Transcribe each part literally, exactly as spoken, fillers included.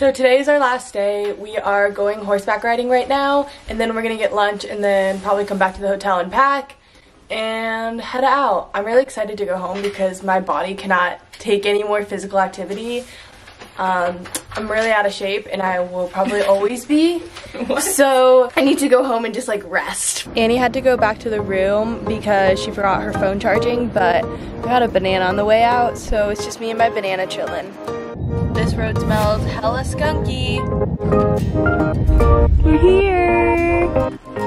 So today is our last day. We are going horseback riding right now, and then we're gonna get lunch and then probably come back to the hotel and pack and head out. I'm really excited to go home because my body cannot take any more physical activity. Um, I'm really out of shape and I will probably always be. So I need to go home and just like rest. Annie had to go back to the room because she forgot her phone charging, but we had a banana on the way out, so it's just me and my banana chillin'. This road smells hella skunky. We're here.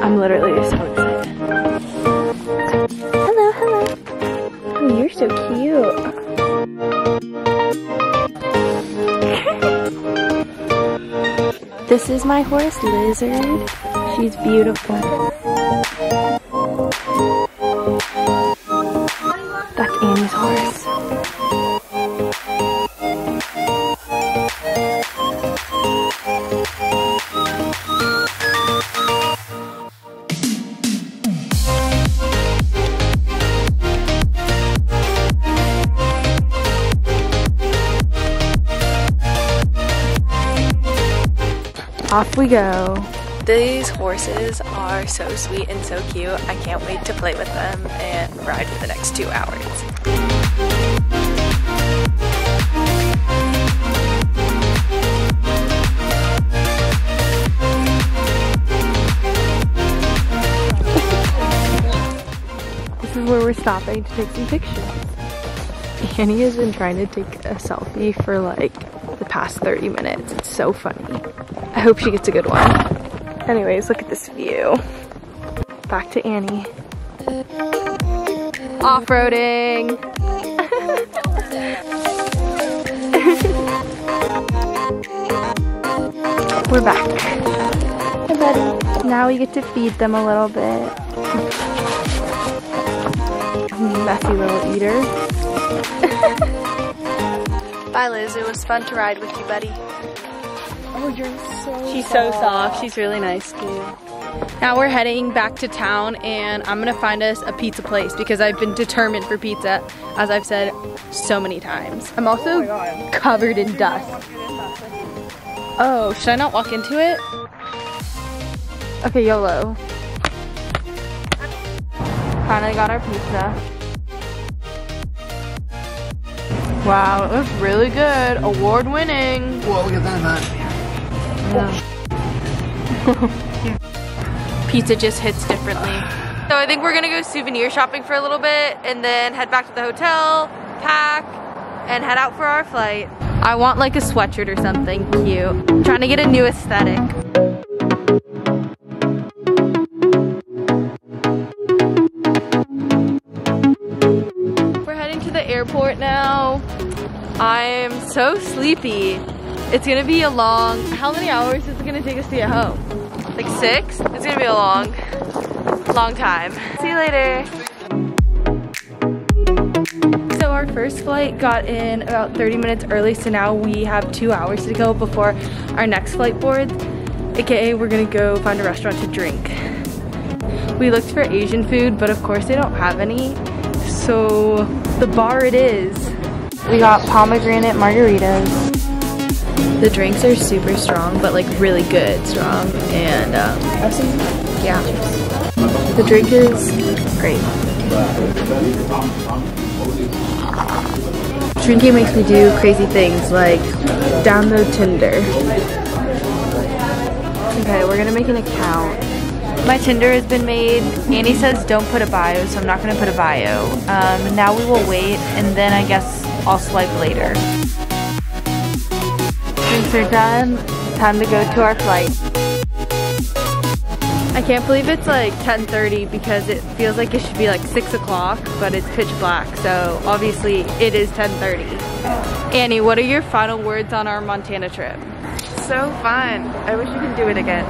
I'm literally so excited. Hello, hello. Oh, you're so cute. This is my horse, Lizard. She's beautiful. That's Annie's horse. Off we go. These horses are so sweet and so cute. I can't wait to play with them and ride for the next two hours. This is where we're stopping to take some pictures. Annie has been trying to take a selfie for like the past thirty minutes. It's so funny. I hope she gets a good one. Anyways, look at this view. Back to Annie. Off-roading! We're back. Hey, buddy. Now we get to feed them a little bit. Messy little eater. Bye, Liz. It was fun to ride with you, buddy. Oh, you're so She's so soft. soft. She's really nice, too. Now we're heading back to town, and I'm gonna find us a pizza place because I've been determined for pizza, as I've said so many times. I'm also oh covered in dust. Oh, should I not walk into it? Okay, YOLO. Finally got our pizza. Wow, it was really good. Award winning. Whoa, look at that, man. Yeah. Pizza just hits differently. So I think we're gonna go souvenir shopping for a little bit and then head back to the hotel, pack, and head out for our flight. I want like a sweatshirt or something cute. I'm trying to get a new aesthetic. We're heading to the airport now. I'm so sleepy. It's gonna be a long, how many hours is it gonna take us to get home? Like six? It's gonna be a long, long time. See you later. So our first flight got in about thirty minutes early, so now we have two hours to go before our next flight boards, aka we're gonna go find a restaurant to drink. We looked for Asian food, but of course they don't have any, so the bar it is. We got pomegranate margaritas. The drinks are super strong, but like really good strong, and um, yeah, the drink is great. Drinking makes me do crazy things like download Tinder. Okay, we're gonna make an account. My Tinder has been made. Annie says don't put a bio, so I'm not gonna put a bio. Um, now we will wait, and then I guess I'll swipe later. Drinks are done. Time to go to our flight. I can't believe it's like ten thirty because it feels like it should be like six o'clock, but it's pitch black, so obviously it is ten thirty. Annie, what are your final words on our Montana trip? So fun. I wish we could do it again.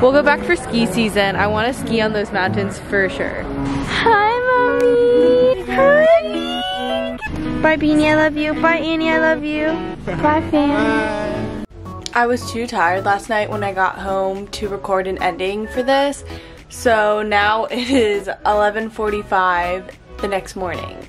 We'll go back for ski season. I want to ski on those mountains for sure. Hi, Mommy. Hi. Bye, Beanie, I love you. Bye, Annie, I love you. Bye, fam. I was too tired last night when I got home to record an ending for this, so now it is eleven forty-five the next morning.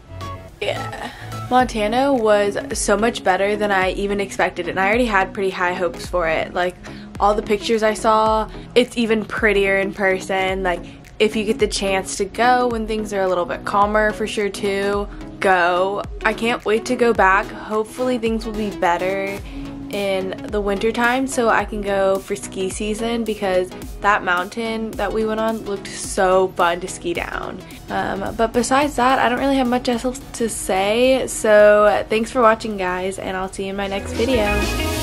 Yeah. Montana was so much better than I even expected, and I already had pretty high hopes for it. Like, all the pictures I saw, it's even prettier in person. Like, if you get the chance to go when things are a little bit calmer, for sure too, go. I can't wait to go back. Hopefully things will be better in the winter time so I can go for ski season, because that mountain that we went on looked so fun to ski down. Um, but besides that, I don't really have much else to say, so thanks for watching, guys, and I'll see you in my next video.